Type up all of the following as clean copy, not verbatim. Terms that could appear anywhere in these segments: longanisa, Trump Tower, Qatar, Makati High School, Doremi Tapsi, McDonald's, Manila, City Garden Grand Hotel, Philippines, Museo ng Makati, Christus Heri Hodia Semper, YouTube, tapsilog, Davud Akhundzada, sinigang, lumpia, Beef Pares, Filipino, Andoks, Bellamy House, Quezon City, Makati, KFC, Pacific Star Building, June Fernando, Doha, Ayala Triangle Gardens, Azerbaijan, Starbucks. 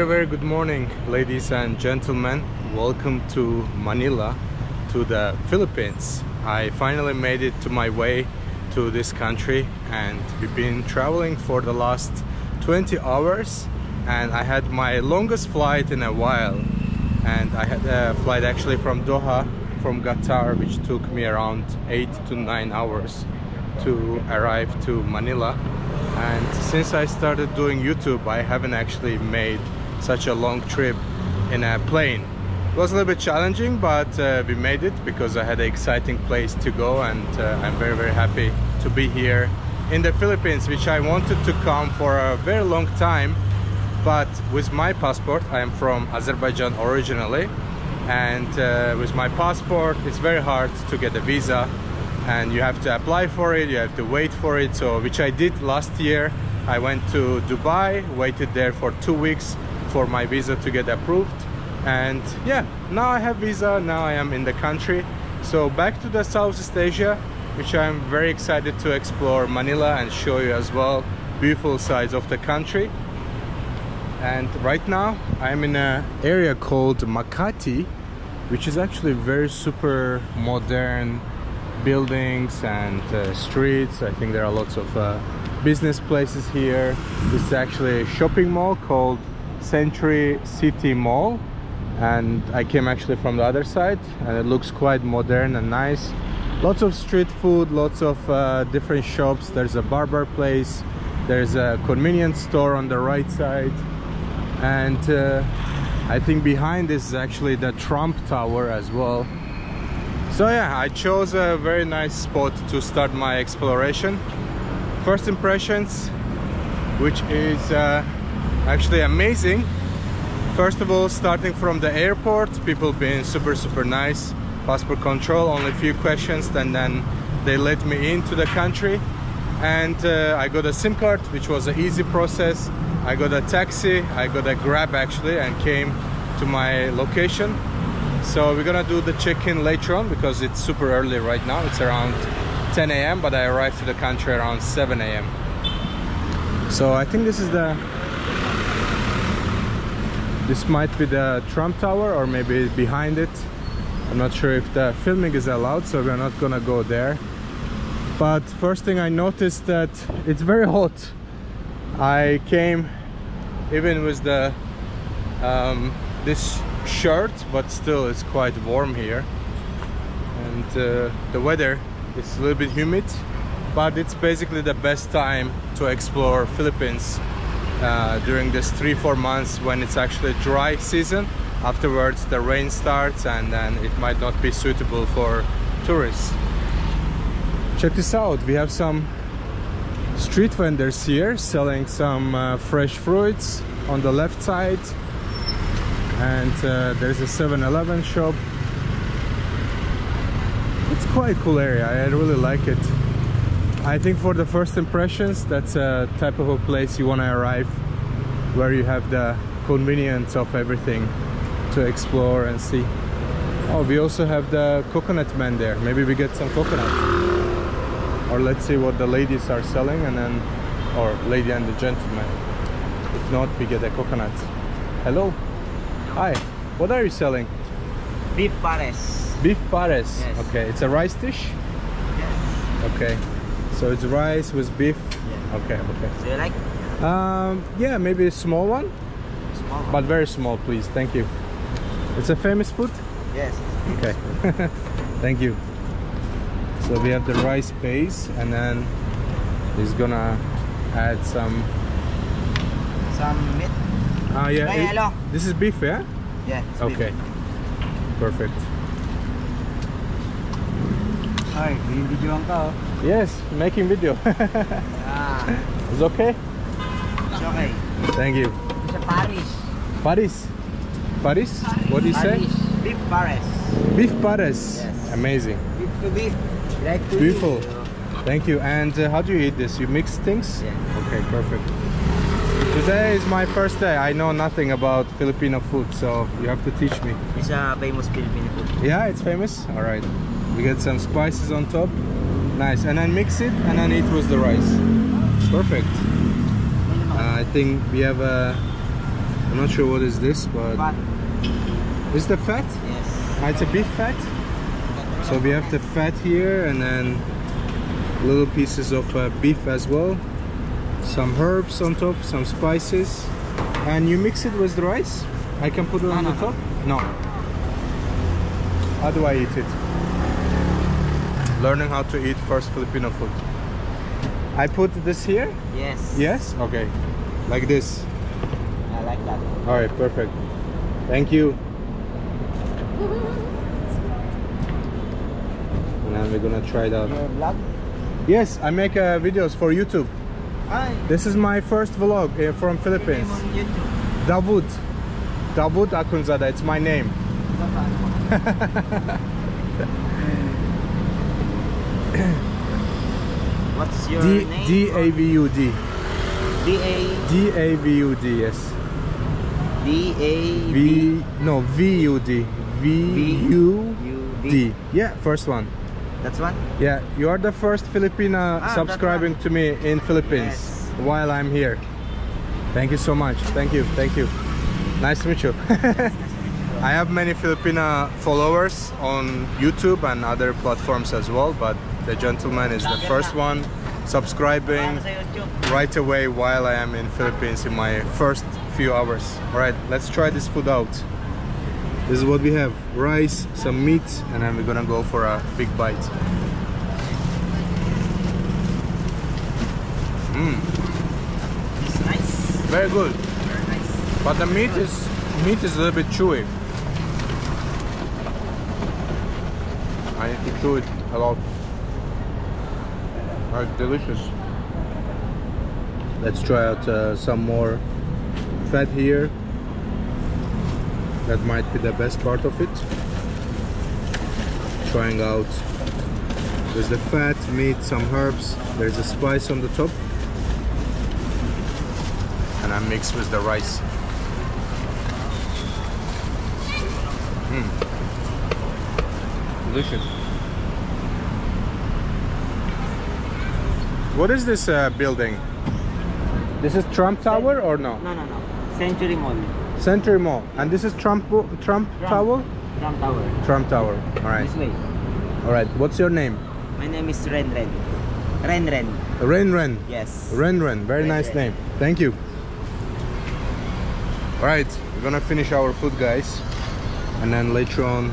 Very good morning, ladies and gentlemen. Welcome to Manila, to the Philippines. I finally made it to my way to this country, and we've been traveling for the last 20 hours and I had my longest flight in a while. And I had a flight actually from Doha, from Qatar, which took me around 8 to 9 hours to arrive to Manila. And since I started doing YouTube, I haven't actually made such a long trip in a plane. It was a little bit challenging, but we made it because I had an exciting place to go, and I'm very happy to be here in the Philippines, which I wanted to come for a very long time. But with my passport, I am from Azerbaijan originally, and with my passport it's very hard to get a visa, and you have to apply for it, you have to wait for it, so which I did last year. I went to Dubai, waited there for 2 weeks for my visa to get approved, and yeah, now I have visa, now I am in the country. So back to the Southeast Asia, which I'm very excited to explore Manila and show you as well beautiful sides of the country. And right now I'm in an area called Makati, which is actually very super modern buildings and streets. I think there are lots of business places here. This is actually a shopping mall called Century City Mall, and I came actually from the other side, and it looks quite modern and nice. Lots of street food, lots of different shops. There's a barber place, there's a convenience store on the right side, and I think behind this is actually the Trump Tower as well. So yeah, I chose a very nice spot to start my exploration. First impressions, which is actually amazing. First of all, starting from the airport, people being super nice. Passport control, only a few questions, and then they let me into the country. And I got a SIM card, which was an easy process. I got a taxi, I got a Grab actually, and came to my location. So we're gonna do the check-in later on because it's super early right now. It's around 10 a.m, but I arrived to the country around 7 a.m. So I think this might be the Trump Tower, or maybe behind it. I'm not sure if the filming is allowed, so we're not gonna go there. But first thing I noticed that it's very hot. I came even with the this shirt, but still it's quite warm here, and the weather is a little bit humid, but it's basically the best time to explore Philippines during this 3-4 months when it's actually dry season. Afterwards the rain starts, and then it might not be suitable for tourists. Check this out, we have some street vendors here selling some fresh fruits on the left side. And there's a 7-Eleven shop. It's quite a cool area, I really like it. I think for the first impressions, that's a type of a place you want to arrive, where you have the convenience of everything to explore and see. Oh, we also have the coconut man there. Maybe we get some coconut. Or let's see what the ladies are selling, and then, or lady and the gentleman. If not, we get a coconut. Hello. Hi, what are you selling? Beef pares. Beef pares? Yes. Okay, it's a rice dish? Yes. Okay, so it's rice with beef? Yeah. Okay. Do you like? Yeah, maybe a small one? Small one. But very small, please, thank you. It's a famous food? Yes. Okay, thank you. So we have the rice paste, and then he's gonna add some... some meat? Yeah, this is beef, yeah? Yeah, it's okay. Beef. Perfect. Hi, doing video on call? Yes, making video. Yeah. It's okay? It's okay. Thank you. It's a Paris. Paris? Paris? What do you say? Beef Paris. Beef Paris? Yes. Amazing. Beef to beef. Like to beautiful. Beef. Thank you. And how do you eat this? You mix things? Yeah. Okay, perfect. Today is my first day. I know nothing about Filipino food, so you have to teach me. It's a famous Filipino food. Yeah, it's famous? Alright. We get some spices on top. Nice. And then mix it, and then eat with the rice. Perfect. I think we have a I'm not sure what is this, but fat. Is the fat? Yes. Ah, it's a beef fat. So we have the fat here, and then little pieces of beef as well. Some herbs on top, some spices, and you mix it with the rice. I can put it on the top. No. How do I eat it? Learning how to eat first Filipino food. I put this here? Yes. Yes? Okay. Like this. I like that. Alright, perfect. Thank you. And then we're gonna try it out. Your vlog? Yes, I make videos for YouTube. Hi. This is my first vlog from Philippines. Your name on YouTube? Davud. Davud Akhundzada, it's my name. What's your name? D-A-V-U-D. D-A? D-A-V-U-D, yes. D-A-V... No, V-U-D. V-U-D. Yeah, first one. That's one? Yeah, you are the first Filipina subscribing to me in Philippines while I'm here. Thank you so much. Thank you, thank you. Nice to meet you. I have many Filipina followers on YouTube and other platforms as well, but the gentleman is the first one subscribing right away while I am in Philippines in my first few hours. Alright, let's try this food out. This is what we have. Rice, some meat, and then we're gonna go for a big bite. It's nice. Very good. Very nice. But the meat is a little bit chewy. I need to chew it a lot. Oh, it's delicious. Let's try out some more fat here. That might be the best part of it. Trying out. There's the fat, meat, some herbs. There's a spice on the top. And I mix with the rice. Delicious. What is this building? This is Trump Tower or no? No, no, no. Century Mall. Century Mall. And this is Trump Tower? Trump Tower. Trump Tower. Alright. This way. Alright. What's your name? My name is Renren. Renren. Renren. Yes. Renren. Very nice name. Thank you. Alright. We're gonna finish our food, guys. And then later on,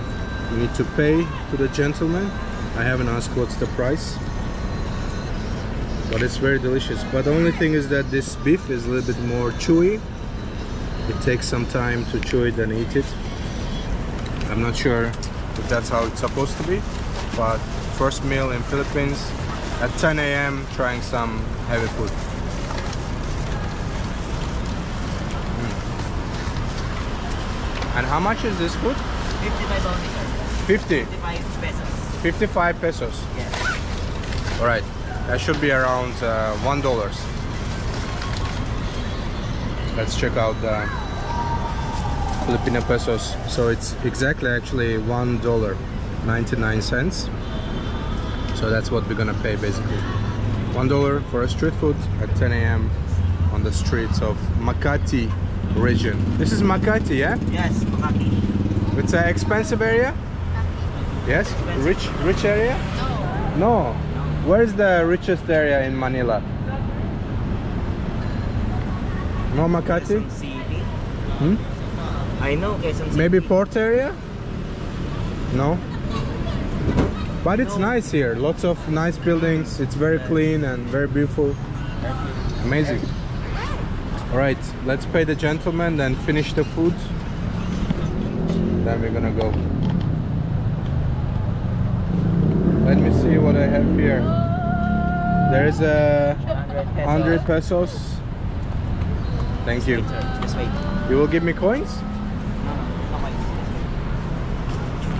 we need to pay to the gentleman. I haven't asked what's the price. But it's very delicious. But the only thing is that this beef is a little bit more chewy. It takes some time to chew it and eat it. I'm not sure if that's how it's supposed to be. But first meal in Philippines at 10 a.m. trying some heavy food. And how much is this food? 55 only. 50? 55 pesos. 55 pesos? Yes. Alright. That should be around $1. Let's check out the Filipino pesos. So it's exactly actually $1.99. So that's what we're gonna pay basically. $1 for a street food at 10 a.m. on the streets of Makati region. This is Makati, yeah? Yes, Makati. It's an expensive area? Yes? Rich area? No. No. Where is the richest area in Manila? No, Makati? I know Quezon City. Maybe port area? No? But it's nice here. Lots of nice buildings. It's very clean and very beautiful. Amazing. Alright, let's pay the gentleman, then finish the food. Then we're gonna go. Let me see what I have here. There is a 100 pesos. Thank you. You will give me coins?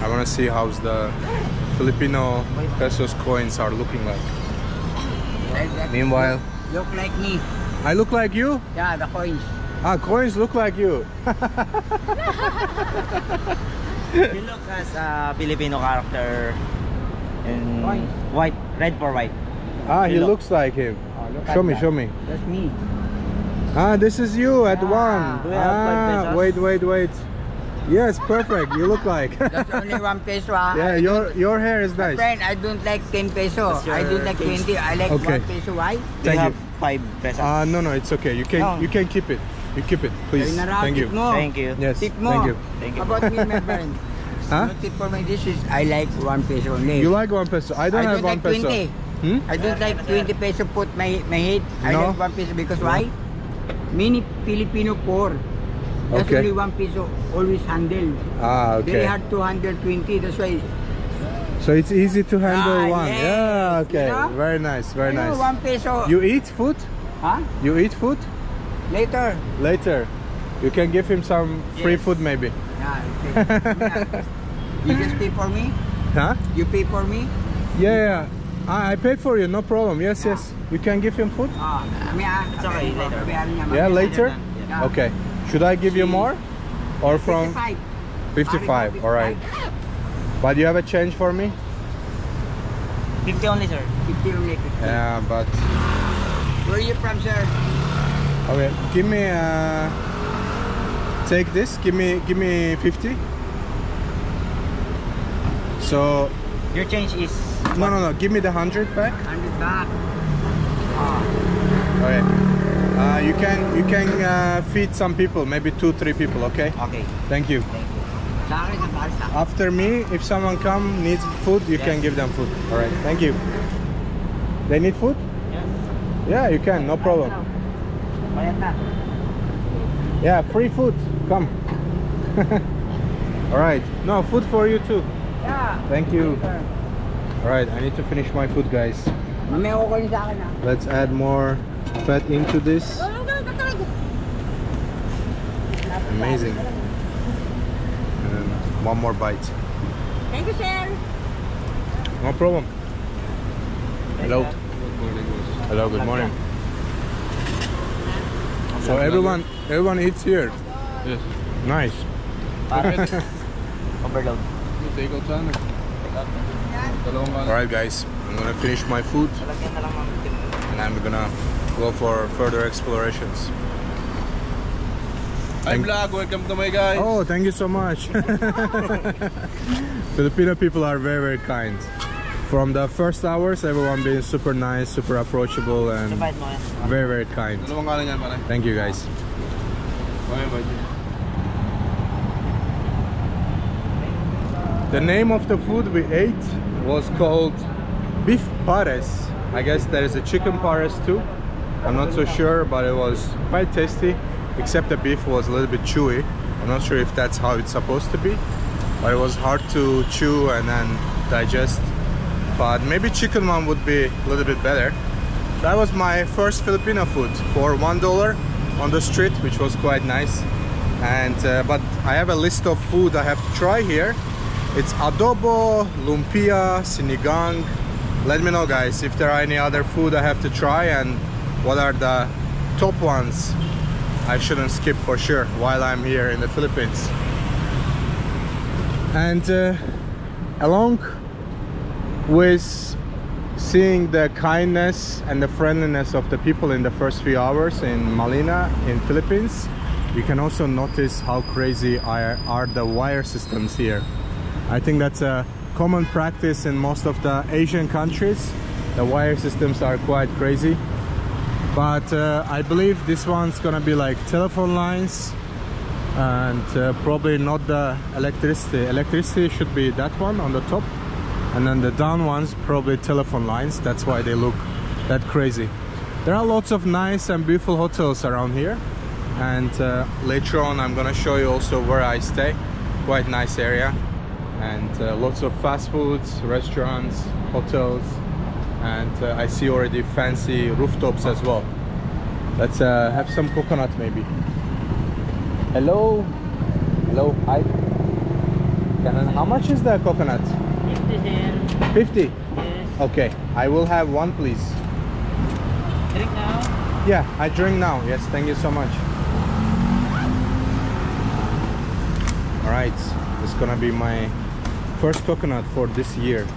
I want to see how the Filipino pesos coins are looking like. Meanwhile, look like me. I look like you? Yeah, the coins. Ah, coins look like you. You look as a Filipino character. White, red for white. Ah, he looks like him. Show me, show me. That's me. Ah, this is you at one. Do you have 5 pesos? Wait. Yes, perfect. You look like. That's only 1 peso. Yeah, your hair is nice. My friend, I don't like 10 peso. I don't like 20. I like 1 peso. Why? Do you have 5 pesos? No, it's okay. You can keep it. You keep it, please. Thank you. Thank you. Yes. Thank you. How about me, my friend? Huh? Not tip for my dishes. I like 1 peso only. You like 1 peso? I don't have like 1 peso. 20. Hmm? I don't like 20 peso. Put my head. I like 1 peso because why? Many Filipino poor. That's only 1 peso always handled. Ah, okay. They had 220, that's why. So it's easy to handle one. Yes. Yeah, okay. You know? Very nice. 1 peso. You eat food? Huh? You eat food? Later. You can give him some free food maybe. Yeah, okay. You just pay for me? Huh? You pay for me? Yeah. I paid for you, no problem. Yes. You can give him food? It's okay, later. Yeah, later? Yeah. Okay. Should I give you more? Or from 55, alright. But you have a change for me? 50 only, sir. 50 only. 50. Yeah, but where are you from, sir? Okay, give me take this, give me 50. So your change is no, give me the 100 back. 100 back. Alright. You can feed some people, maybe 2-3 people, okay? Okay. Thank you. After me, if someone needs food, you can give them food. All right. Thank you. They need food? Yes. Yeah, you can. No problem. Yeah, free food. Come. All right. No, food for you too. Yeah. Thank you. All right. I need to finish my food, guys. Let's add more fat into this. Amazing. And one more bite. Thank you, sir. No problem. Hello. Hello, good morning. So everyone eats here. Yes. Nice. Overload. Alright guys, I'm gonna finish my food and I'm gonna go for further explorations. Hi vlog, welcome to my guys. Oh, thank you so much. Filipino people are very, very kind. From the first hours, everyone being super nice, super approachable, and very, very kind. Thank you guys. The name of the food we ate was called beef pares. I guess there is a chicken pares too. I'm not so sure, but it was quite tasty, except the beef was a little bit chewy. I'm not sure if that's how it's supposed to be, but it was hard to chew and then digest. But maybe chicken one would be a little bit better. That was my first Filipino food for $1 on the street, which was quite nice. And but I have a list of food I have to try here. It's adobo, lumpia, sinigang. Let me know guys if there are any other food I have to try and what are the top ones I shouldn't skip for sure while I'm here in the Philippines. And along with seeing the kindness and the friendliness of the people in the first few hours in Manila, in Philippines, you can also notice how crazy are the wire systems here. I think that's a common practice in most of the Asian countries. The wire systems are quite crazy. But I believe this one's gonna be like telephone lines and probably not the electricity. Electricity should be that one on the top, and then the down ones probably telephone lines. That's why they look that crazy. There are lots of nice and beautiful hotels around here, and later on I'm gonna show you also where I stay. Quite nice area, and lots of fast foods, restaurants, hotels. And I see already fancy rooftops as well. Let's have some coconut maybe. Hello, hi. How much is the coconut? 50 cents. 50? Yes. Okay, I will have one please. Drink now? Yeah, I drink now. Yes, thank you so much. Alright, it's gonna be my first coconut for this year.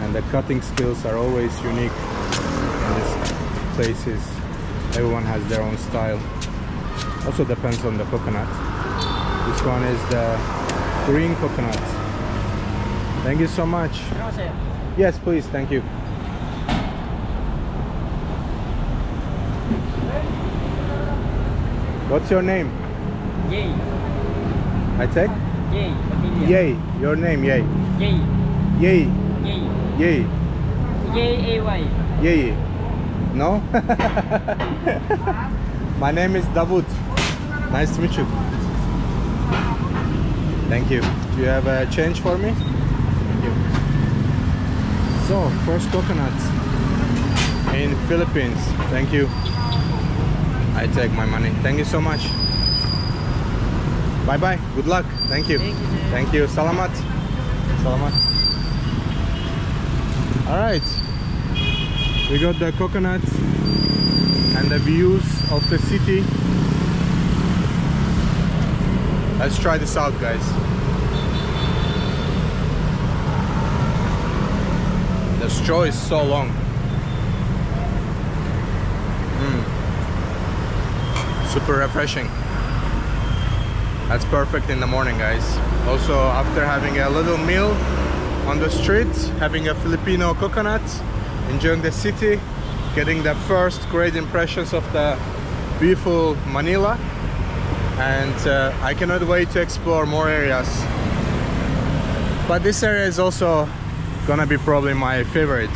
And the cutting skills are always unique in this places. Everyone has their own style. Also depends on the coconut. This one is the green coconut. Thank you so much. Yes, please. Thank you. What's your name? Yay. I take? Yay. Yay. Your name, Yay. Yay. Yay. Yay. Yay. Yay. A-Y. Yay. No? My name is Davud. Nice to meet you. Thank you. Do you have a change for me? Thank you. So, first coconut in Philippines. Thank you. I take my money. Thank you so much. Bye bye. Good luck. Thank you. Thank you. Salamat. Salamat. All right. We got the coconuts and the views of the city. Let's try this out, guys. The straw is so long. Super refreshing. That's perfect in the morning, guys. Also, after having a little meal on the street, having a Filipino coconut, enjoying the city, getting the first great impressions of the beautiful Manila, and I cannot wait to explore more areas. But this area is also gonna be probably my favorite.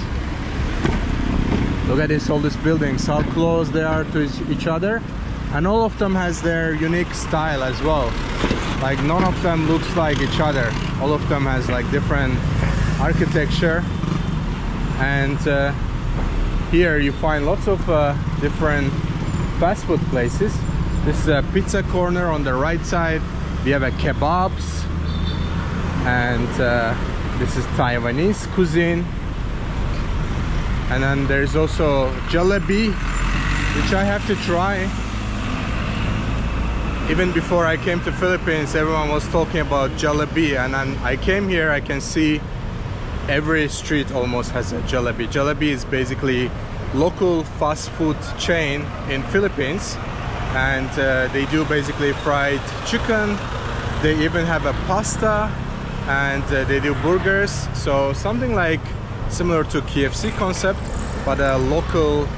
Look at this, all these buildings, how close they are to each other. And all of them has their unique style as well. Like none of them looks like each other. All of them has like different architecture. And here you find lots of different fast food places. This is a pizza corner on the right side. We have a kebabs. And this is Taiwanese cuisine. And then there's also Jollibee, which I have to try. Even before I came to Philippines, everyone was talking about Jollibee, and then I came here, I can see every street almost has a Jollibee. Jollibee is basically local fast food chain in Philippines, and they do basically fried chicken, they even have a pasta, and they do burgers, so something like similar to KFC concept, but a local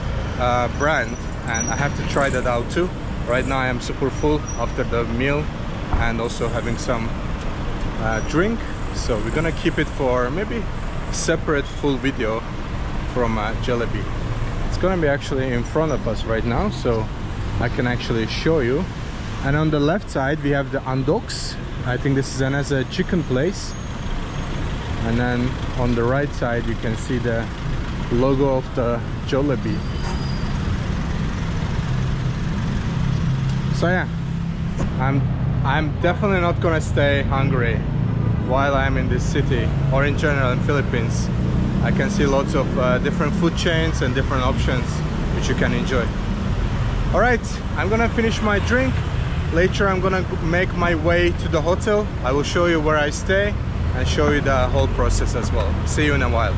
brand, and I have to try that out too. Right now I am super full after the meal and also having some drink, so we're gonna keep it for maybe separate full video from Jollibee. It's gonna be actually in front of us right now, so I can actually show you. And on the left side we have the Andoks. I think this is another chicken place. And then on the right side you can see the logo of the Jollibee. So yeah, I'm definitely not gonna stay hungry while I'm in this city, or in general in Philippines. I can see lots of different food chains and different options which you can enjoy. All right, I'm gonna finish my drink. Later I'm gonna make my way to the hotel. I will show you where I stay and show you the whole process as well. See you in a while.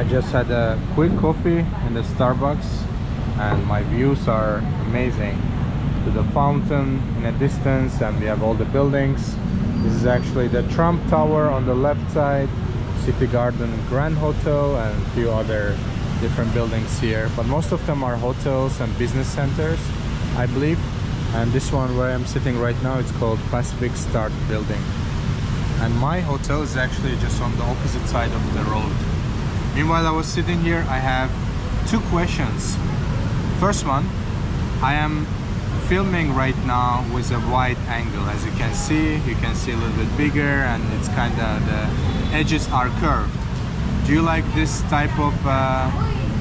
I just had a quick coffee in the Starbucks and my views are amazing. To the fountain in a distance, and we have all the buildings. This is actually the Trump Tower on the left side, City Garden Grand Hotel, and a few other different buildings here. But most of them are hotels and business centers, I believe. And this one where I'm sitting right now, it's called Pacific Star Building. And my hotel is actually just on the opposite side of the road. Meanwhile, I was sitting here, I have two questions. First one, I am filming right now with a wide angle. As you can see a little bit bigger, and it's kind of, the edges are curved. Do you like this type of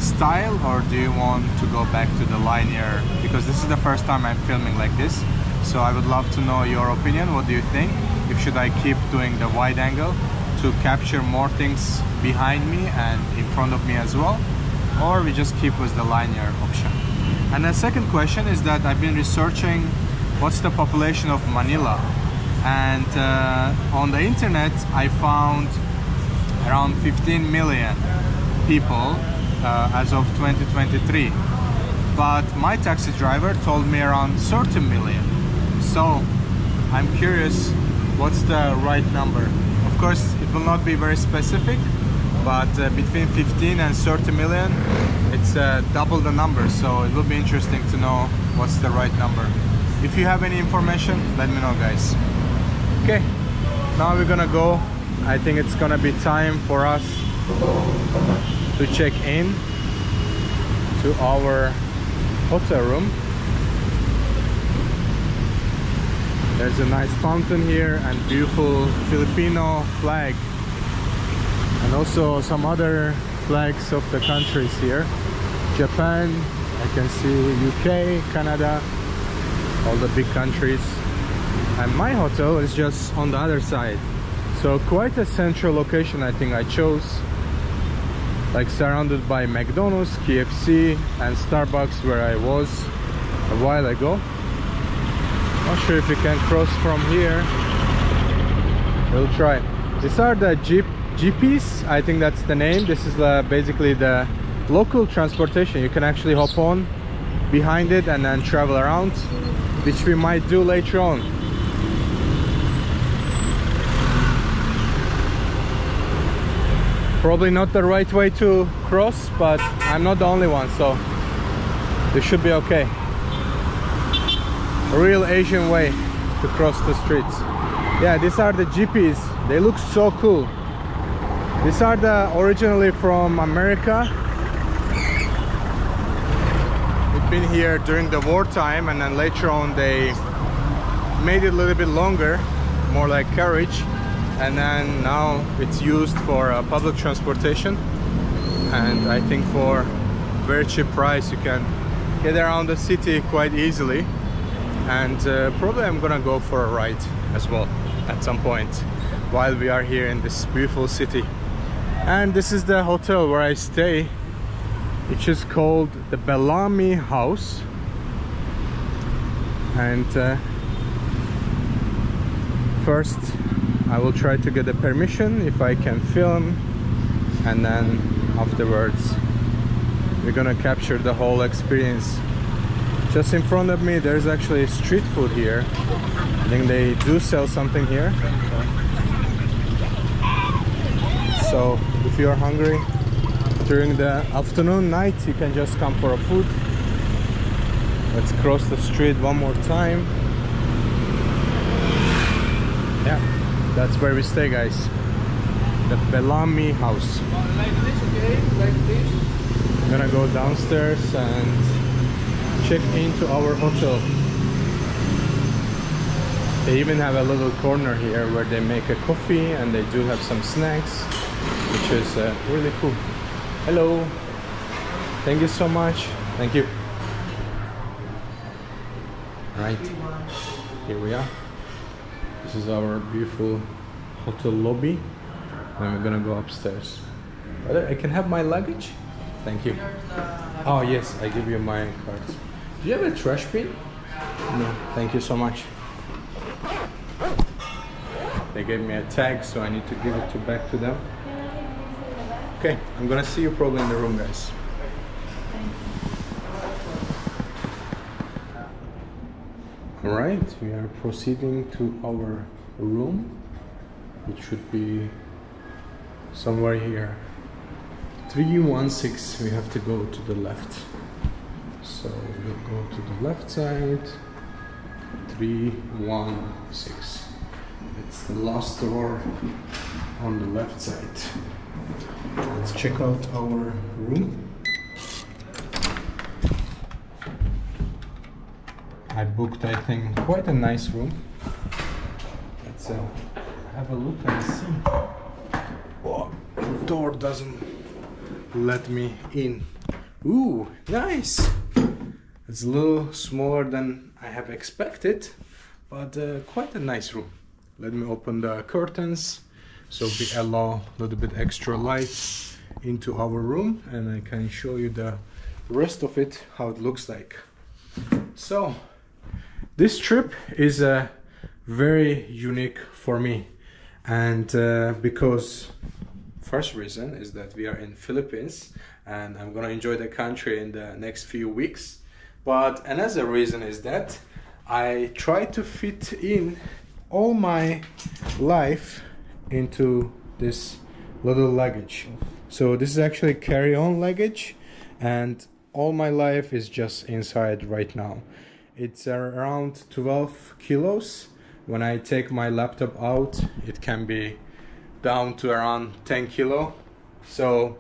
style, or do you want to go back to the linear? Because this is the first time I'm filming like this, so I would love to know your opinion. What do you think? If should I keep doing the wide angle to capture more things behind me and in front of me as well, or we just keep with the linear option? And the second question is that I've been researching what's the population of Manila, and on the internet I found around 15 million people as of 2023, but my taxi driver told me around 30 million. So I'm curious what's the right number. Of course it will not be very specific, but between 15 and 30 million it's double the number, so it will be interesting to know what's the right number. If you have any information, let me know, guys. Okay, now we're gonna go. I think it's gonna be time for us to check in to our hotel room. There's a nice fountain here and beautiful Filipino flag, and also some other flags of the countries here. Japan, I can see UK, Canada, all the big countries. And my hotel is just on the other side, so quite a central location I think I chose, like surrounded by McDonald's, KFC and Starbucks where I was a while ago. Not sure if you can cross from here, we'll try. These are the jeeps, I think that's the name. This is basically the local transportation. You can actually hop on behind it and then travel around, which we might do later on. Probably not the right way to cross, but I'm not the only one, so it should be okay. A real Asian way to cross the streets. Yeah, these are the jeeps. They look so cool. These are originally from America. It's been here during the wartime, and then later on they made it a little bit longer, more like carriage, and then now it's used for public transportation, and I think for very cheap price you can get around the city quite easily. And probably I'm gonna go for a ride as well at some point while we are here in this beautiful city. And this is the hotel where I stay, which is called the Bellamy House. And first I will try to get the permission if I can film, and then afterwards we're gonna capture the whole experience. Just in front of me there's actually street food here. I think they do sell something here, so if you're hungry during the afternoon, night, you can just come for a food. Let's cross the street one more time. Yeah, that's where we stay, guys. The Bellamy House. I'm gonna go downstairs and check into our hotel. They even have a little corner here where they make a coffee, and they do have some snacks, which is really cool. Hello, thank you so much. Thank you. Right, here we are. This is our beautiful hotel lobby, and we're gonna go upstairs. Brother, I can have my luggage? Thank you. Oh yes, I give you my cards. Do you have a trash bin? No, thank you so much. They gave me a tag, so I need to give it back to them. Okay, I'm gonna see you probably in the room, guys. All right, we are proceeding to our room, which should be somewhere here. 316, we have to go to the left. So we'll go to the left side, 316. It's the last door on the left side. Let's check out our room. I booked, I think, quite a nice room. Let's have a look and see. Oh, the door doesn't let me in. Ooh, nice! It's a little smaller than I have expected, but quite a nice room. Let me open the curtains so we allow a little bit extra light into our room, and I can show you the rest of it, how it looks like. So This trip is very unique for me, and because first reason is that we are in Philippines and I'm gonna enjoy the country in the next few weeks. But another reason is that I try to fit in all my life into this little luggage. So this is actually carry-on luggage, and all my life is just inside right now. It's around 12 kilos. When I take my laptop out, it can be down to around 10 kilo. So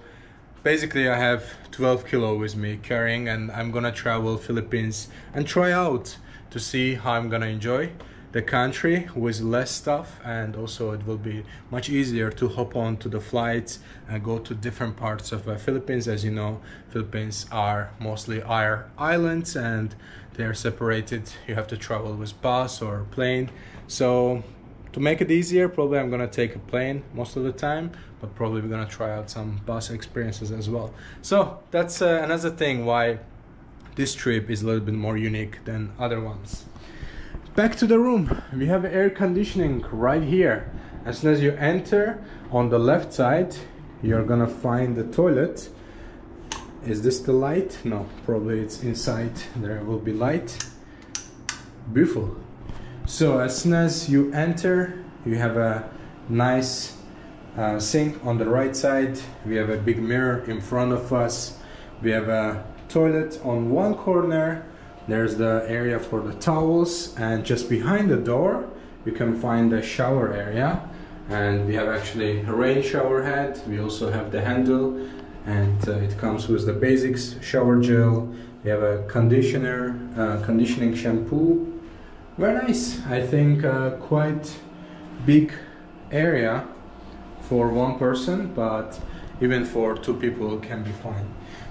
basically I have 12 kilo with me carrying, and I'm gonna travel Philippines and try out to see how I'm gonna enjoy the country with less stuff, and also it will be much easier to hop on to the flights and go to different parts of Philippines. As you know, Philippines are mostly islands and they're separated. You have to travel with bus or plane. So to make it easier, probably I'm gonna take a plane most of the time, but probably we're gonna try out some bus experiences as well. So that's another thing why this trip is a little bit more unique than other ones. Back to the room. We have air conditioning right here. As soon as you enter, on the left side you're gonna find the toilet. Is this the light? No, probably it's inside. There will be light. Beautiful. So as soon as you enter, you have a nice sink. On the right side we have a big mirror in front of us. We have a toilet on one corner. There's the area for the towels, and just behind the door you can find the shower area, and we have actually a rain shower head. We also have the handle, and it comes with the basics shower gel. We have a conditioner, conditioning shampoo. Very nice. I think quite big area for one person, but even for two people can be fine.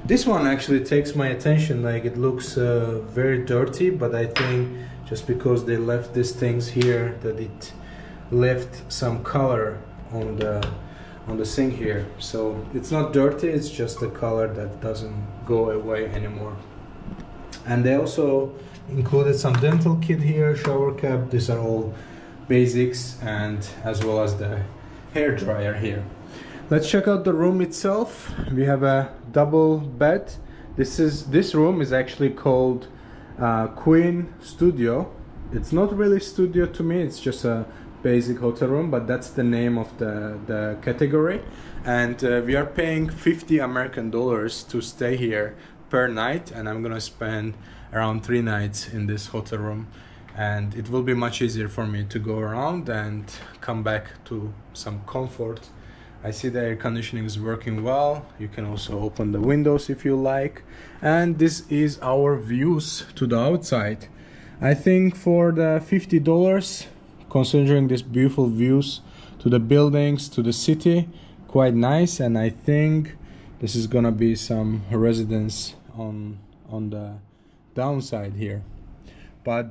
This one actually takes my attention. Like, it looks very dirty, but I think just because they left these things here, that it left some color on the sink here. So it's not dirty, it's just the color that doesn't go away anymore. And they also included some dental kit here, shower cap. These are all basics, and as well as the hair dryer here. Let's check out the room itself. We have a double bed. This room is actually called Queen Studio. It's not really studio to me, it's just a basic hotel room, but that's the name of the category. And we are paying $50 American to stay here per night, and I'm gonna spend around 3 nights in this hotel room. And it will be much easier for me to go around and come back to some comfort. I see the air conditioning is working well. You can also open the windows if you like. And this is our views to the outside. I think for the $50, considering these beautiful views to the buildings, to the city, quite nice. And I think this is gonna be some residence on the downside here. But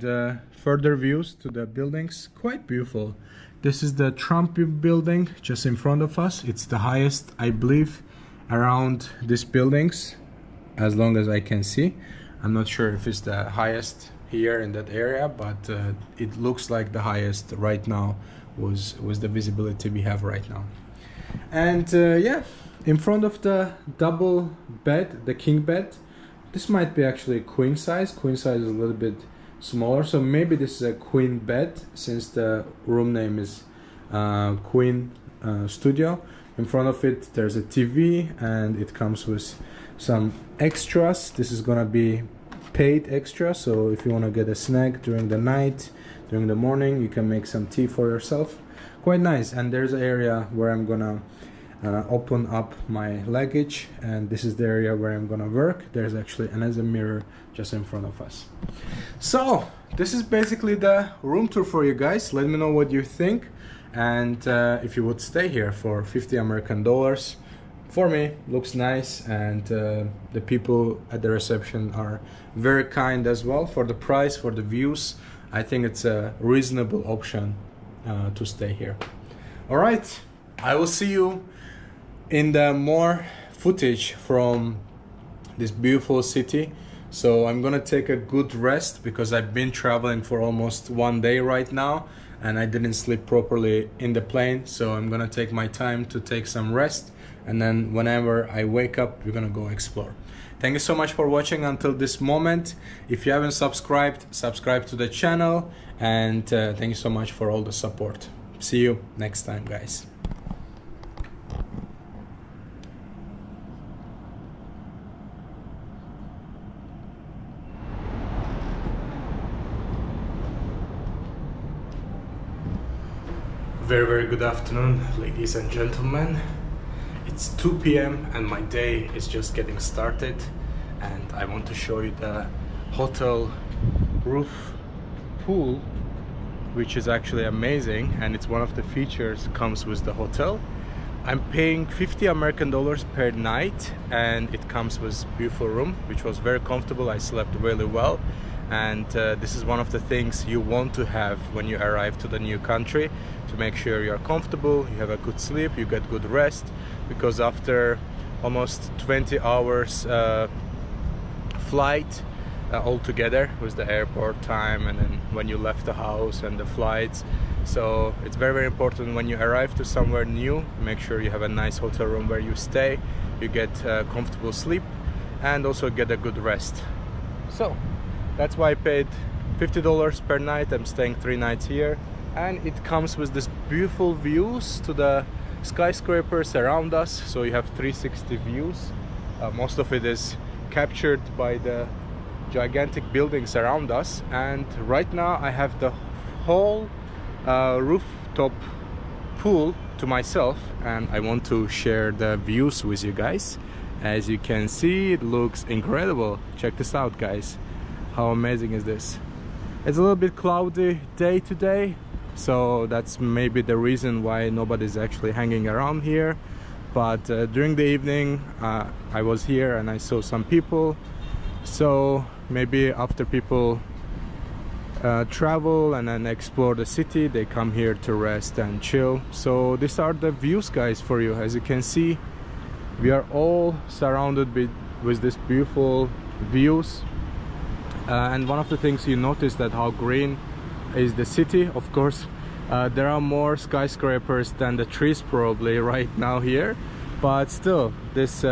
further views to the buildings, quite beautiful. This is the Trump building just in front of us. It's the highest, I believe, around these buildings, as long as I can see. I'm not sure if it's the highest here in that area, but it looks like the highest right now with the visibility we have right now. And yeah, in front of the double bed, the king bed, this might be actually queen size. Queen size is a little bit smaller, so maybe this is a queen bed, since the room name is Queen Studio. In front of it there's a TV, and it comes with some extras. This is gonna be paid extra, so if you want to get a snack during the night, during the morning, you can make some tea for yourself. Quite nice. And there's an area where I'm gonna open up my luggage, and this is the area where I'm gonna work. There's actually another mirror just in front of us. So this is basically the room tour for you guys. Let me know what you think, and if you would stay here for $50 American. For me, looks nice, and the people at the reception are very kind as well. For the price, for the views, I think it's a reasonable option to stay here. All right, I will see you in the more footage from this beautiful city So I'm gonna take a good rest because I've been traveling for almost 1 day right now and I didn't sleep properly in the plane. So I'm gonna take my time to take some rest, and then whenever I wake up, we're gonna go explore. Thank you so much for watching until this moment. If you haven't subscribed, subscribe to the channel, and thank you so much for all the support. See you next time, guys. Very good afternoon, ladies and gentlemen. It's 2 p.m. and my day is just getting started, and I want to show you the hotel roof pool, which is actually amazing, and it's one of the features comes with the hotel. I'm paying $50 American per night, and it comes with beautiful room, which was very comfortable. I slept really well, and this is one of the things you want to have when you arrive to the new country, to make sure you're comfortable, you have a good sleep, you get good rest, because after almost 20 hours flight altogether with the airport time, and then when you left the house and the flights, so it's very important when you arrive to somewhere new, make sure you have a nice hotel room where you stay, you get comfortable sleep, and also get a good rest. So that's why I paid $50 per night. I'm staying 3 nights here, and it comes with this beautiful views to the skyscrapers around us, so you have 360 views. Most of it is captured by the gigantic buildings around us, and right now I have the whole rooftop pool to myself, and I want to share the views with you guys. As you can see, it looks incredible. Check this out, guys. How amazing is this? It's a little bit cloudy day today, so that's maybe the reason why nobody's actually hanging around here, but during the evening I was here and I saw some people, so maybe after people travel and then explore the city, they come here to rest and chill. So these are the views, guys, for you. As you can see, we are all surrounded with these beautiful views. And one of the things you notice that how green is the city. Of course, there are more skyscrapers than the trees probably right now here, but still this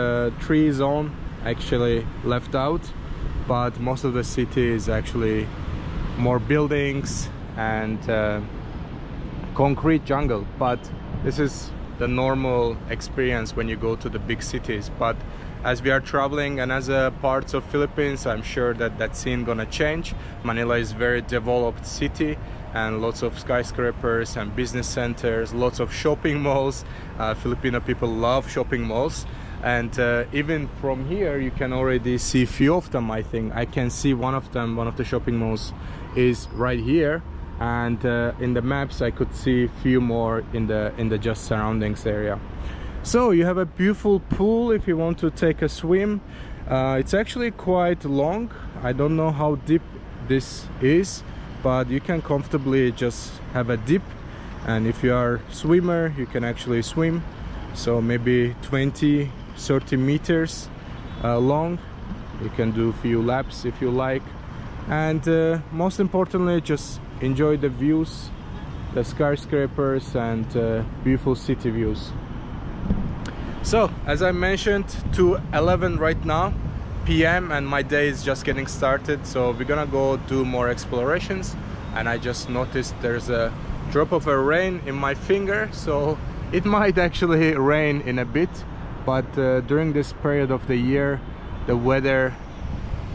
tree zone actually left out, but most of the city is actually more buildings and concrete jungle. But this is the normal experience when you go to the big cities. But as we are traveling and as parts of Philippines, I'm sure that that scene gonna change. Manila is very developed city, and lots of skyscrapers and business centers, lots of shopping malls. Filipino people love shopping malls, and even from here you can already see few of them. I think I can see one of them. One of the shopping malls is right here, and in the maps I could see few more in the just surroundings area. So you have a beautiful pool if you want to take a swim. It's actually quite long. I don't know how deep this is, but you can comfortably just have a dip, and if you are a swimmer you can actually swim. So maybe 20-30 meters long. You can do a few laps if you like, and most importantly just enjoy the views, the skyscrapers, and beautiful city views. So as I mentioned, 2:11 right now p.m. and my day is just getting started, so we're gonna go do more explorations. And I just noticed there's a drop of a rain in my finger, so it might actually rain in a bit, but during this period of the year the weather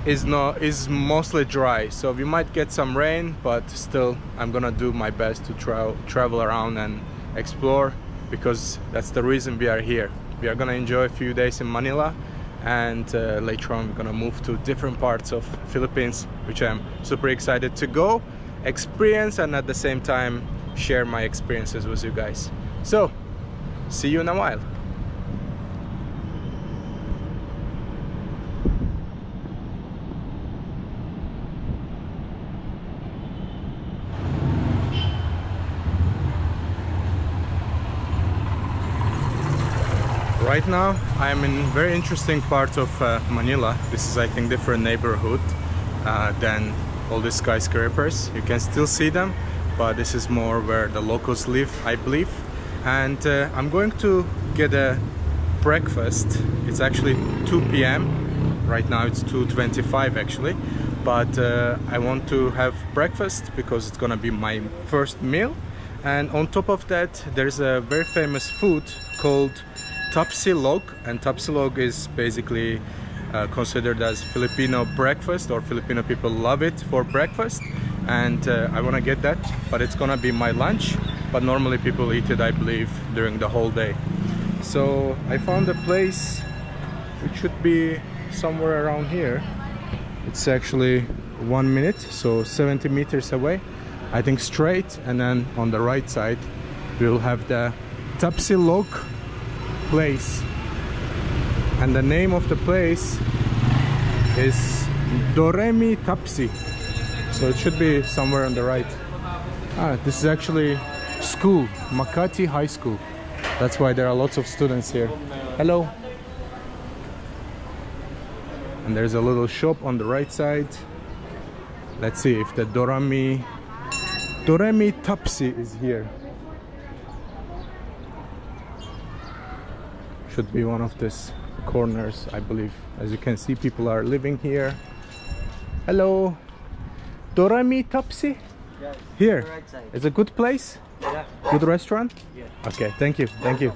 is mostly dry, so we might get some rain, but still I'm gonna do my best to travel around and explore, because that's the reason we are here. We are gonna enjoy a few days in Manila, and later on we're gonna move to different parts of Philippines, which I'm super excited to go experience, and at the same time share my experiences with you guys. So see you in a while. Right now I'm in very interesting part of Manila. This is, I think, different neighborhood than all the skyscrapers. You can still see them, but this is more where the locals live, I believe. And I'm going to get a breakfast. It's actually 2 p.m. right now. It's 2:25 actually, but I want to have breakfast because it's gonna be my first meal. And on top of that, there's a very famous food called tapsilog, and tapsilog is basically considered as Filipino breakfast, or Filipino people love it for breakfast. And I want to get that, but it's gonna be my lunch. But normally people eat it, I believe, during the whole day. So I found a place which should be somewhere around here. It's actually 1 minute, so 70 meters away, I think, straight, and then on the right side we'll have the tapsilog place. And the name of the place is Doremi Tapsi, so it should be somewhere on the right. Ah, this is actually school, Makati High School. That's why there are lots of students here. Hello. And there's a little shop on the right side. Let's see if the Doremi Tapsi is here. Should be one of these corners, I believe. As you can see, people are living here. Hello. Doremi Tapsi? Yeah, here. Right side. It's a good place? Yeah. Good restaurant? Yeah. Okay, thank you. Thank you.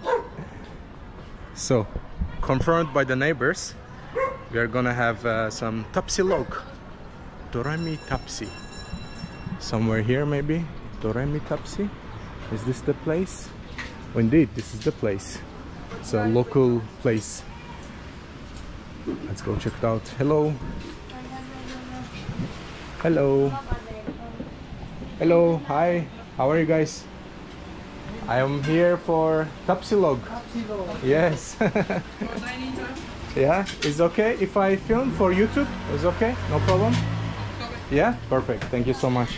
So, confronted by the neighbors, we are gonna have some tapsilog. Doremi Tapsi. Somewhere here maybe. Doremi Tapsi. Is this the place? Oh, indeed, this is the place. It's a local place. Let's go check it out. Hello. Hello. Hello. Hi. How are you guys? I am here for tapsilog. Yes. Yeah. It's okay if I film for YouTube? It's okay. No problem. Yeah. Perfect. Thank you so much.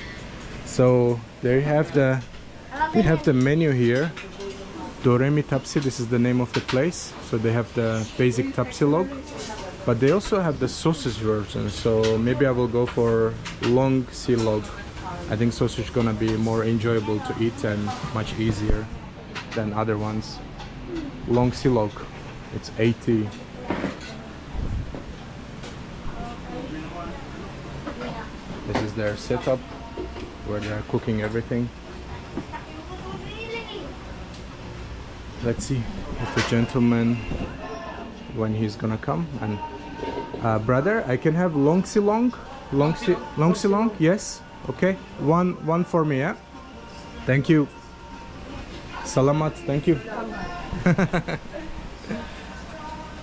So there you have the menu here. Doremi Tapsi, this is the name of the place. So they have the basic tapsilog, but they also have the sausage version. So maybe I will go for long silog. I think sausage gonna be more enjoyable to eat and much easier than other ones. Long silog, it's 80. This is their setup where they are cooking everything. Let's see if the gentleman, when he's gonna come. And brother, I can have long silong, long silong. Yes, okay, one for me. Yeah, thank you. Salamat, thank you.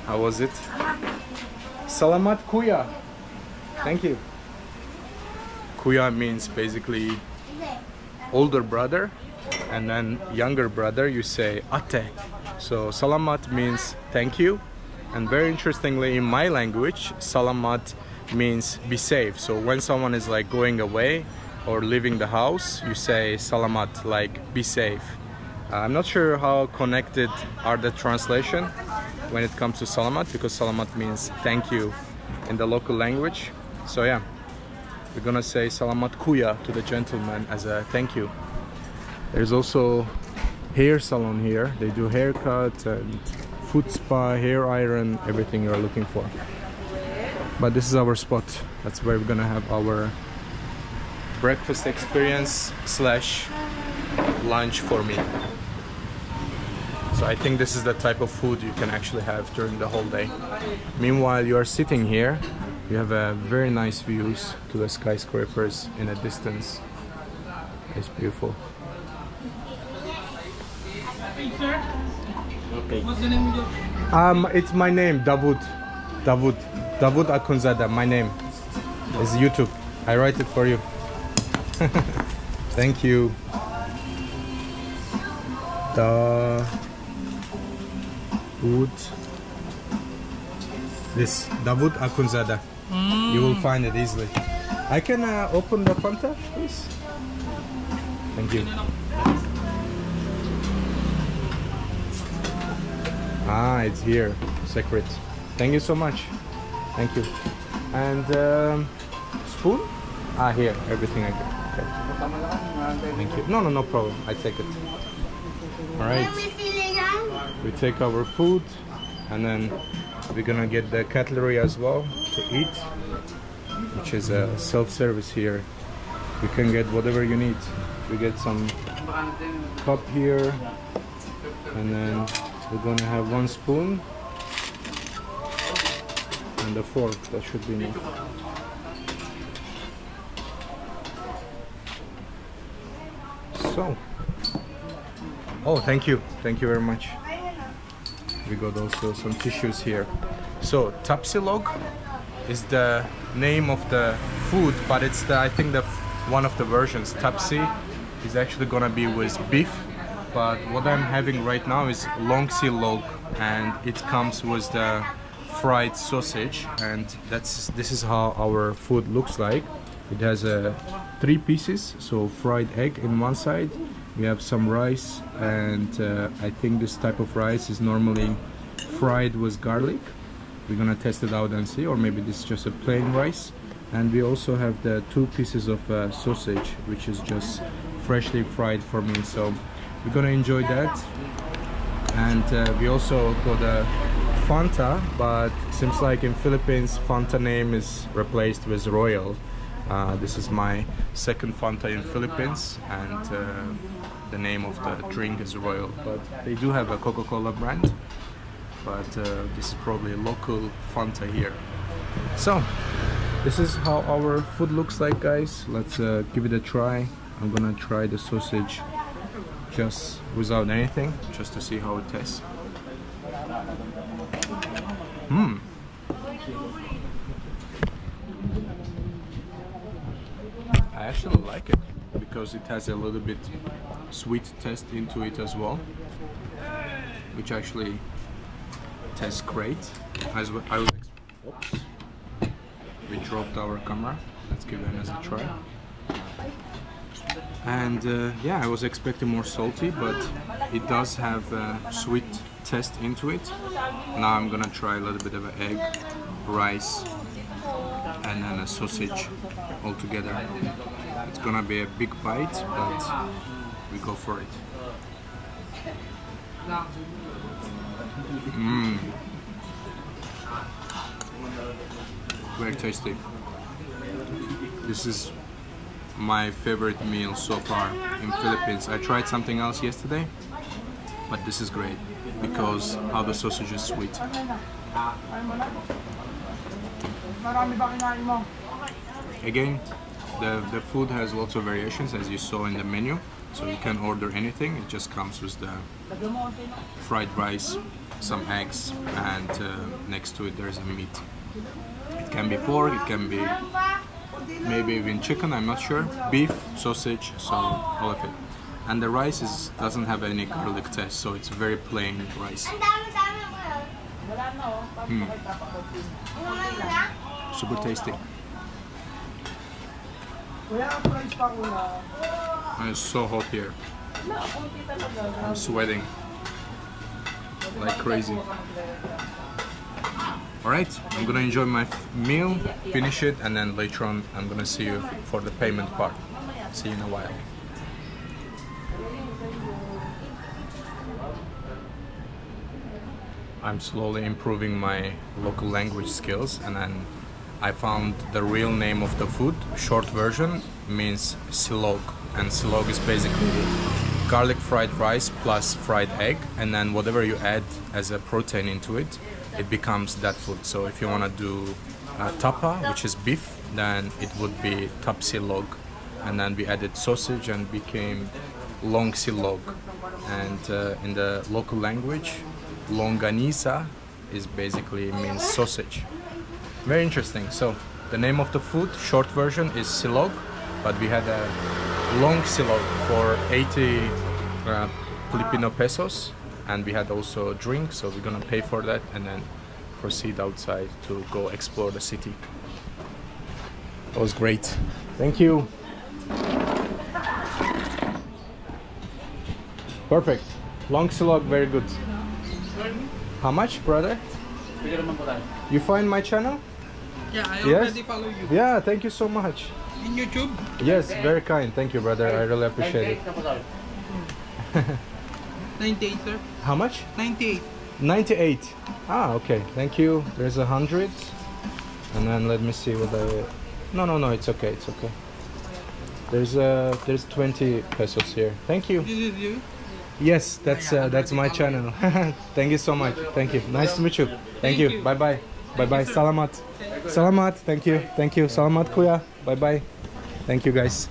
How was it? Salamat kuya, thank you. Kuya means basically older brother. And then younger brother, you say ate. So salamat means thank you. And very interestingly, in my language, salamat means be safe. So when someone is like going away or leaving the house, you say salamat, like be safe. I'm not sure how connected are the translation when it comes to salamat, because salamat means thank you in the local language. So yeah, we're gonna say salamat kuya to the gentleman as a thank you. There's also hair salon here. They do haircut and foot spa, hair iron, everything you're looking for. But this is our spot. That's where we're gonna have our breakfast experience slash lunch for me. So I think this is the type of food you can actually have during the whole day. Meanwhile, you are sitting here. You have a very nice views to the skyscrapers in a distance. It's beautiful. Okay. What's the name of your... It's my name, Davud Akhundzada. My name is YouTube. I write it for you. Thank you. Davud Akhundzada. You will find it easily. I can open the Fanta, please. Thank you. Ah, it's here. Secret. Thank you so much. Thank you. And spoon? Ah, here. Everything I get. Okay. Thank you. No, no, no problem. I take it. All right. We take our food, and then we're gonna get the cutlery as well to eat, which is a self-service here. You can get whatever you need. We get some cup here, and then we're gonna have one spoon and a fork. That should be enough. So, oh, thank you very much. We got also some tissues here. So Tapsilog is the name of the food, but it's the, I think the one of the versions. Tapsi is actually gonna be with beef, but what I'm having right now is longsilog, and it comes with the fried sausage, and this is how our food looks like. It has three pieces, so fried egg in one side. We have some rice, and I think this type of rice is normally fried with garlic. We're gonna test it out and see, or maybe this is just a plain rice. And we also have the two pieces of sausage, which is just freshly fried for me. So we're gonna enjoy that. And we also got a Fanta, but seems like in Philippines Fanta name is replaced with Royal. This is my second Fanta in Philippines, and the name of the drink is Royal, but they do have a Coca-Cola brand, but this is probably a local Fanta here. So this is how our food looks like, guys. Let's give it a try. I'm gonna try the sausage just without anything, just to see how it tastes. Mmm. I actually like it because it has a little bit sweet taste into it as well, which actually tastes great. As I was, oops, we dropped our camera. Let's give it another try. And yeah, I was expecting more salty, but it does have a sweet taste into it. Now I'm gonna try a little bit of an egg, rice, and then a sausage all together. It's gonna be a big bite, but we go for it. Mmm. Very tasty. This is my favorite meal so far in Philippines. I tried something else yesterday, but this is great because how the sausage is sweet. Again, the food has lots of variations, as you saw in the menu, so you can order anything. It just comes with the fried rice, some eggs, and next to it there's a meat. It can be pork, it can be maybe even chicken, I'm not sure, beef, sausage, so all of it. And the rice doesn't have any garlic taste, so it's very plain rice. Mm. Super tasty. And it's so hot here. I'm sweating like crazy. Alright, I'm gonna enjoy my meal, finish it, and then later on I'm gonna see you for the payment part. See you in a while. I'm slowly improving my local language skills, and then I found the real name of the food, short version, means silog. And silog is basically garlic fried rice plus fried egg, and then whatever you add as a protein into it, it becomes that food. So if you want to do tapa, which is beef, then it would be tapsilog. And then we added sausage and became longsilog. And in the local language, longanisa is basically means sausage. Very interesting. So the name of the food, short version, is silog, but we had a long silog for 80 Filipino pesos, and we had also a drink, so we're gonna pay for that and then proceed outside to go explore the city. That was great. Thank you. Perfect. Long silog, very good. How much, brother? You find my channel? Yeah, I already follow you. Yeah, thank you so much. In YouTube? Yes, very kind. Thank you, brother. I really appreciate it. 98, sir. How much? 98. 98. Ah, okay. Thank you. There's 100. And then let me see what I... No, it's okay. It's okay. There's 20 pesos here. Thank you. This is you? Yes, that's my channel. Thank you so much. Thank you. Nice to meet you. Thank you. Bye bye. Bye bye. Salamat. Salamat. Thank you. Thank you. Salamat kuya. Bye bye. Thank you guys.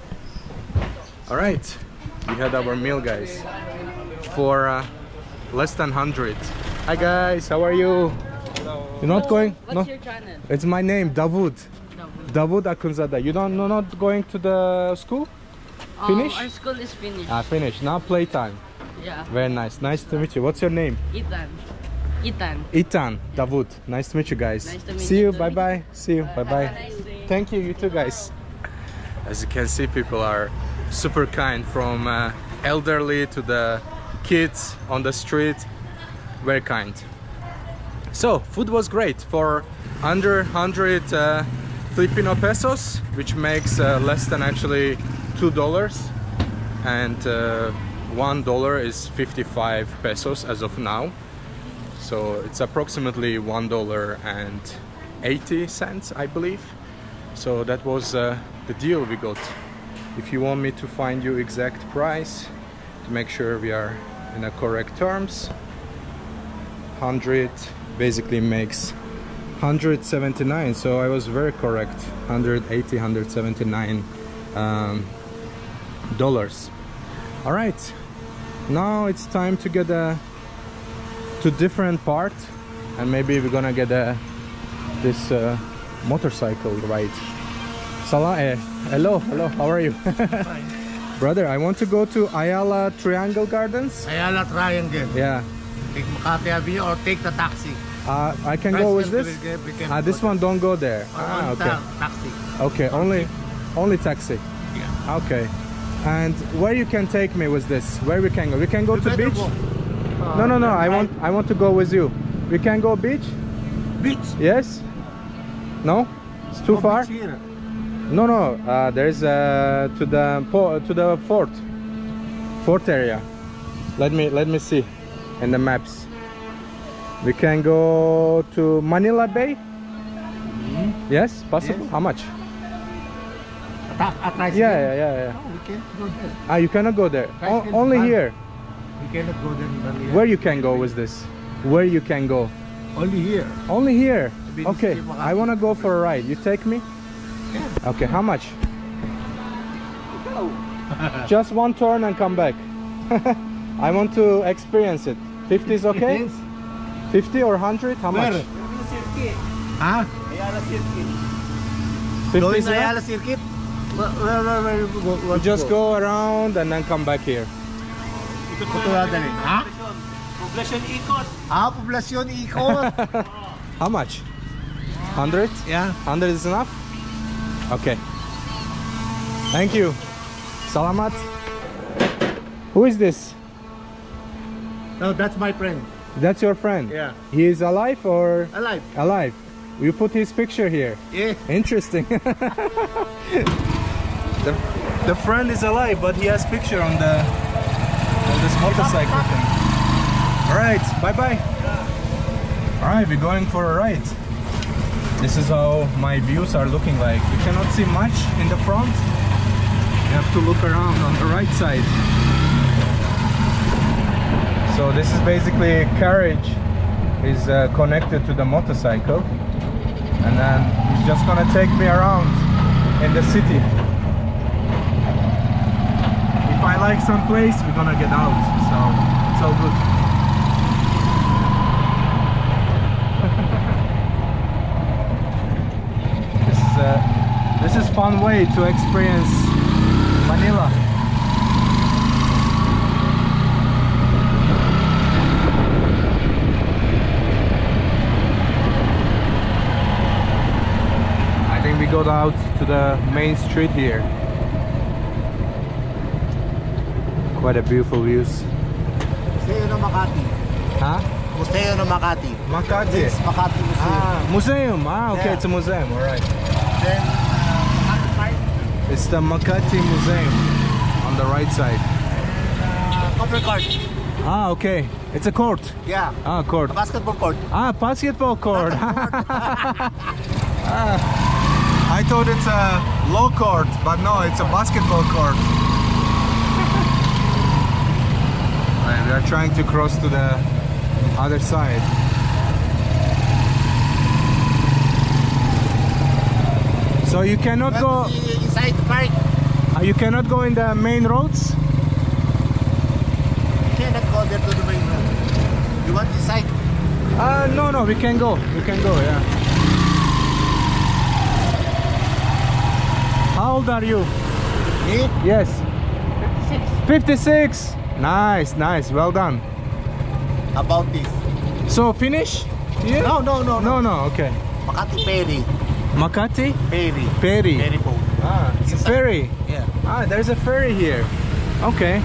All right, we had our meal, guys, for less than 100. Hi guys, how are you? You're not going? No. What's your channel? It's my name, Davud. Davud Akhundzada. You don't? No, not going to the school? Finish? Our school is finished. Ah, finished. Now playtime. Yeah. Very nice. Nice to meet you. What's your name? Ethan. Ethan. Ethan. Yeah. Davud. Nice to meet you guys. Nice to meet you. Bye bye. See you. Bye bye. Nice. Thank you. You too, guys. As you can see, people are super kind, from elderly to the kids on the street. Very kind. So food was great for under 100 Filipino pesos, which makes less than actually $2, and $1 is 55 pesos as of now, so it's approximately $1.80, I believe. So that was the deal we got. If you want me to find you exact price to make sure we are in the correct terms, 100 basically makes 179, so I was very correct, 180, 179 dollars. All right, now it's time to get to different part, and maybe we're gonna get this motorcycle ride. Salah, hello, how are you? Fine. Brother, I want to go to Ayala Triangle Gardens. Ayala Triangle. Yeah. Take Makati Avenue or take the taxi. I can go with this. This one don't go there. Okay. Taxi. Okay, only taxi. Yeah. Okay. And where you can take me with this? Where we can go? We can go to beach? No, I want to go with you. We can go beach? Beach? Yes? No? It's too far? No, there's to the fort area. Let me see in the maps. We can go to Manila Bay? Mm-hmm. Yes? Possible? Yes. How much? Yeah. No, we can't go there. You cannot go there. Only here. We cannot go there. Where you can go with this? Where you can go? Only here. Only here. Okay. I want to go for a ride. You take me? Yeah. Okay. How much? Just one turn and come back. I want to experience it. 50 is okay? 50 or 100? How much? Huh? 50 is okay? Where you just go around and then come back here. Population ikot. How much? 100? Yeah. 100 is enough? Okay. Thank you. Salamat. Who is this? No, that's my friend. That's your friend? Yeah. He is alive or? Alive. Alive. You put his picture here. Yeah. Interesting. The friend is alive, but he has picture on this motorcycle thing. All right, bye bye. All right, we're going for a ride. This is how my views are looking like. You cannot see much in the front. You have to look around on the right side. So this is basically a carriage is connected to the motorcycle, and then he's just gonna take me around in the city. If I like some place, we're gonna get out, so it's all good. This is fun way to experience Manila. I think we got out to the main street here. Quite a beautiful views. Museo ng Makati. Huh? Museo ng Makati. Makati? It's Makati Museum. Ah, museum. Ah, okay, yeah. It's a museum. All right. Then, Makati Park. It's the Makati Museum on the right side. Copper court. Ah, okay. It's a court. Yeah. Ah, court. A basketball court. Ah, basketball court. I thought it's a law court, but no, it's a basketball court. Right, we are trying to cross to the other side. So you cannot go inside the park. You cannot go in the main roads. You cannot go there to the main road. You want inside? No, no, we can go. We can go, yeah. How old are you? Me? Yes. 56. 56. Nice, nice. Well done. About this. So finish? Yeah. No, no, no, no, no, no. Okay. Makati Ferry. Makati? Ferry. Ferry. Ferry boat. Ah, it's a ferry. Yeah. Ah, there's a ferry here. Okay.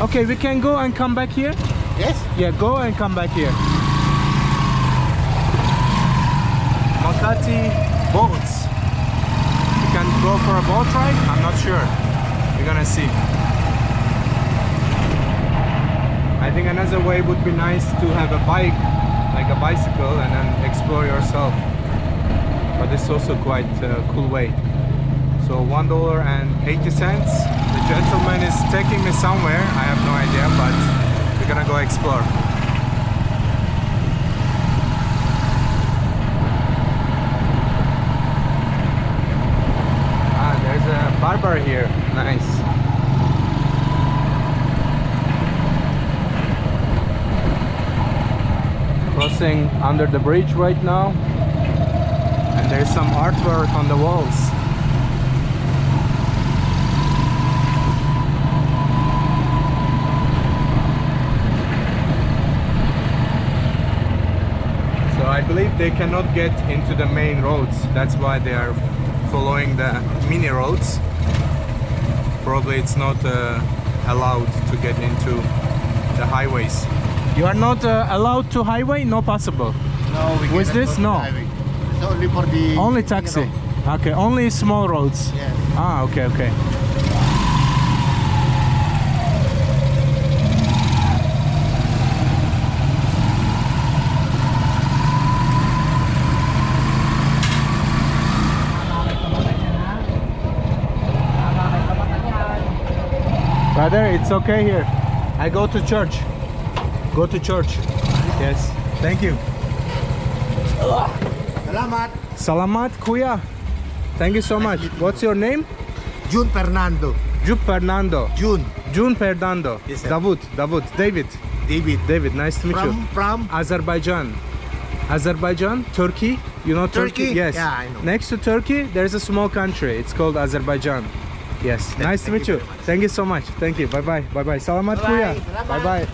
Okay, we can go and come back here. Yes. Yeah, go and come back here. Makati boats. Can go for a boat ride? I'm not sure. We're gonna see. I think another way would be nice to have a bike, like a bicycle, and then explore yourself. But this is also quite a cool way. So $1.80. The gentleman is taking me somewhere. I have no idea, but we're gonna go explore. Barber here, nice. Crossing under the bridge right now, and there's some artwork on the walls. So I believe they cannot get into the main roads, that's why they are following the mini roads. Probably it's not allowed to get into the highways. You are not allowed to highway? No, possible. No, we with this? No. Highway. It's only for the only taxi. Okay, only small roads. Yes. Ah, okay, okay. Brother, it's okay here. I go to church. Go to church. Yes. Thank you. Salamat. Salamat, Kuya. Thank you so much. What's your name? June Fernando. June Fernando. June. June Fernando. Yes, Davud. Davud. David. David. David. Nice to meet you. From? Azerbaijan. Azerbaijan, Turkey. You know Turkey? Yes. Yeah, I know. Next to Turkey, there's a small country. It's called Azerbaijan. Yes, nice to meet you. Thank you so much. Thank you. Bye-bye. Bye-bye. Salamat Kuya. Bye-bye.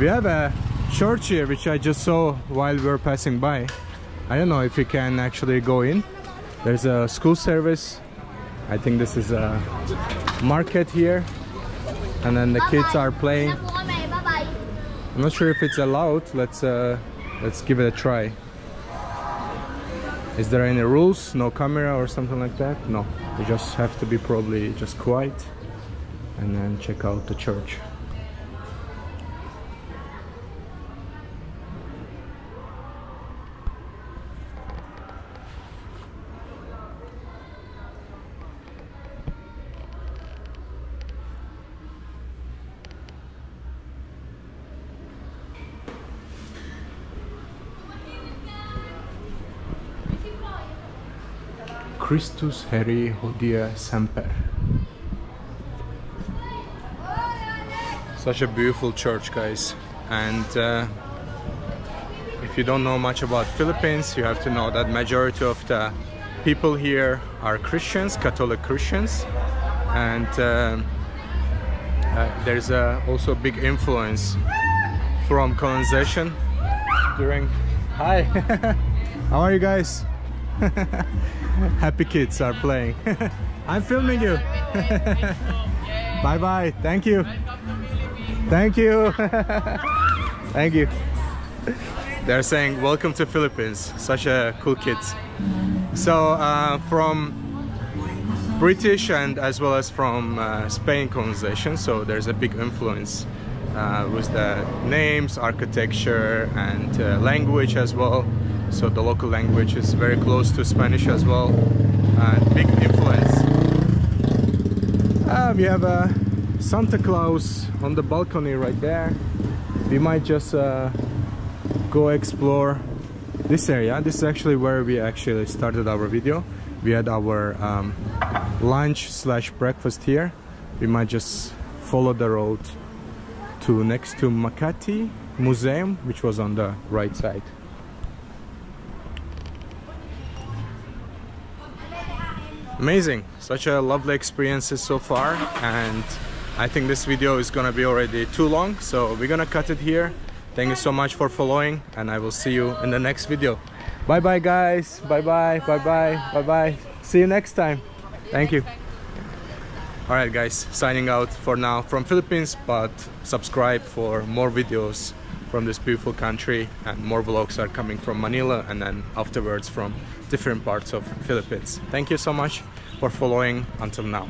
We have a church here, which I just saw while we were passing by. I don't know if we can actually go in. There's a school service. I think this is a market here. And then the kids are playing. I'm not sure if it's allowed. Let's give it a try. Is there any rules? No camera or something like that? No. You just have to be probably just quiet and then check out the church. Christus Heri Hodia Semper. Such a beautiful church, guys. And if you don't know much about Philippines, you have to know that majority of the people here are Christians, Catholic Christians, and there's also a big influence from colonization during. Hi, how are you guys? Happy kids are playing. I'm filming you. Bye bye. Thank you. Thank you. Thank you. They're saying, welcome to Philippines, such a cool kids. So from British and as well as from Spain colonization, so there's a big influence with the names, architecture and language as well. So the local language is very close to Spanish as well, big influence. We have a Santa Claus on the balcony right there. We might just go explore this area. This is actually where we actually started our video. We had our lunch slash breakfast here. We might just follow the road to next to Makati Museum, which was on the right side. Amazing, such a lovely experience so far, and I think this video is gonna be already too long, so we're gonna cut it here. Thank you so much for following, and I will see you in the next video. Bye bye guys, bye bye, bye bye, bye bye. See you next time. Thank you. Alright guys, signing out for now from Philippines, but subscribe for more videos from this beautiful country, and more vlogs are coming from Manila and then afterwards from different parts of Philippines. Thank you so much for following until now.